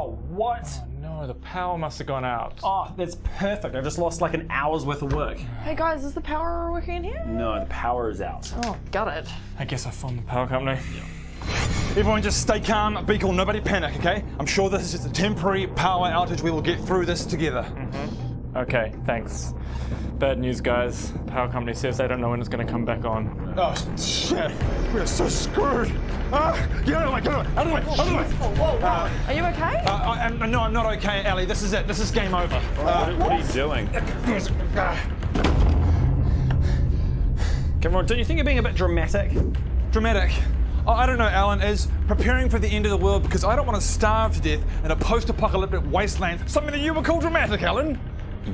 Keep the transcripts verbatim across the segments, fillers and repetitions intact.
Oh, what? Oh, no, the power must have gone out. Oh, that's perfect. I just lost like an hour's worth of work. Hey guys, is the power working in here? No, the power is out. Oh, got it. I guess I phoned the power company. Yeah. Everyone just stay calm, be cool, nobody panic, okay? I'm sure this is just a temporary power outage. We will get through this together. Mm-hmm. Okay, thanks. Bad news, guys. The power company says they don't know when it's going to come back on. Oh, shit. We're so screwed. Ah, get out of the way, get out of the way, out of the way. Whoa, whoa, whoa. Uh, Are you okay? Uh, I, I'm, no, I'm not okay, Ellie. This is it. This is game over. Oh, uh, what, what are you doing? Come on, don't you think you're being a bit dramatic? Dramatic? Oh, I don't know, Alan, is preparing for the end of the world because I don't want to starve to death in a post-apocalyptic wasteland. Something that you would call dramatic, Alan.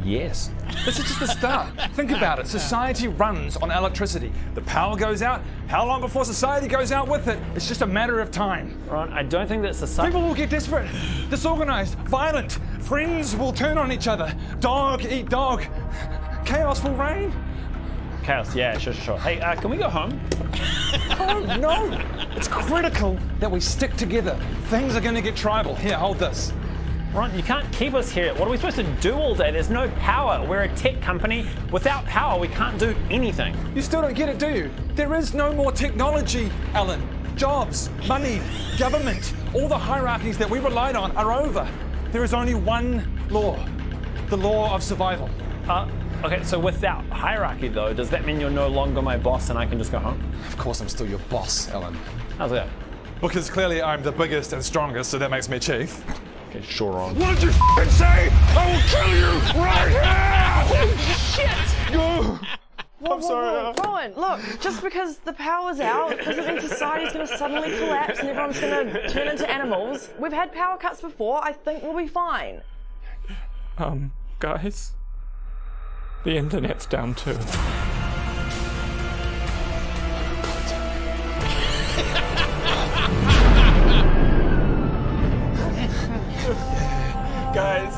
Yes. This is just the start. Think about it. Society runs on electricity. The power goes out. How long before society goes out with it? It's just a matter of time. Right, I don't think that society... People will get desperate, disorganised, violent. Friends will turn on each other. Dog eat dog. Chaos will reign. Chaos, yeah, sure, sure. Hey, uh, can we go home? Oh, no! It's critical that we stick together. Things are going to get tribal. Here, hold this. Ron, you can't keep us here. What are we supposed to do all day? There's no power. We're a tech company. Without power, we can't do anything. You still don't get it, do you? There is no more technology, Alan. Jobs, money, government, all the hierarchies that we relied on are over. There is only one law, the law of survival. Uh, Okay, so without hierarchy, though, does that mean you're no longer my boss and I can just go home? Of course I'm still your boss, Alan. How's that? Because clearly I'm the biggest and strongest, so that makes me chief. Okay, sure on. What did you f***ing say? I will kill you right here! Shit! Go! Whoa, I'm whoa, sorry. Whoa. Rowan, look, just because the power's out doesn't mean society's going to suddenly collapse and everyone's going to turn into animals. We've had power cuts before. I think we'll be fine. Um, guys? The internet's down too. Guys,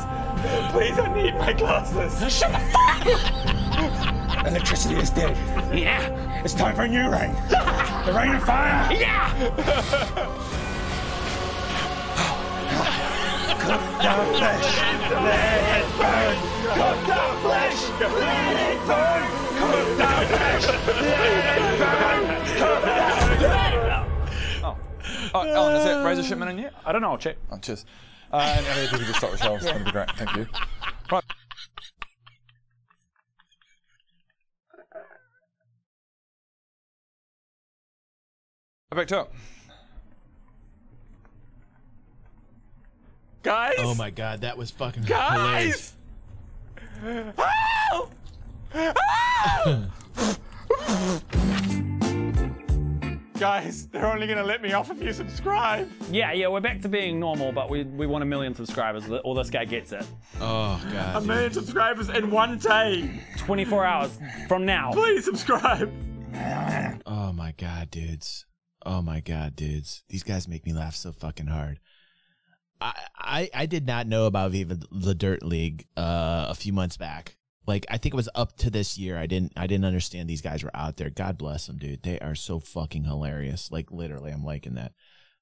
please, I need my glasses. Shut the fuck up! Electricity is dead. Yeah. It's time for a new rain. The rain of fire. Yeah. Cook down flesh, let it burn. Cook down flesh, let it burn. Cook down flesh, let it burn. Cook down flesh. Oh, oh Ellen, is that razor shipment in yet? I don't know. I'll check. Oh, cheers. Uh, and Ellie, if you can just start with shelves, that'd be great. Thank you. Right. I backed up. Guys! Oh my god, that was fucking guys! Hilarious. Help! Help! Guys, they're only gonna let me off if you subscribe. Yeah, yeah, we're back to being normal, but we we want a million subscribers, or this guy gets it. Oh god. A million yeah. subscribers in one day. twenty-four hours from now. Please subscribe. Oh my god, dudes. Oh my god, dudes. These guys make me laugh so fucking hard. I, I, I did not know about Viva La Dirt League uh, a few months back. Like I think it was up to this year. I didn't I didn't understand these guys were out there. God bless them, dude. They are so fucking hilarious. Like literally, I'm liking that.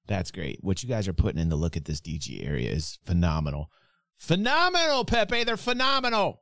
That's great. What you guys are putting in the look at this D G area is phenomenal. Phenomenal, Pepe. They're phenomenal.